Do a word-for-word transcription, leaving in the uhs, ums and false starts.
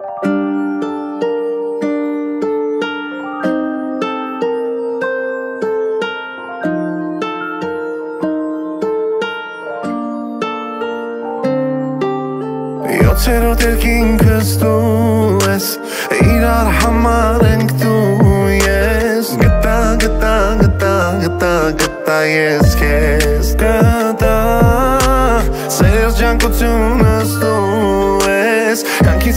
Yotero telkin kastues, ira rahman tu yes, gata gata gata gata gata yes yes, gata. Seres janko tunas tu es, kanki